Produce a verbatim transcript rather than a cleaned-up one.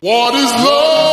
What is love?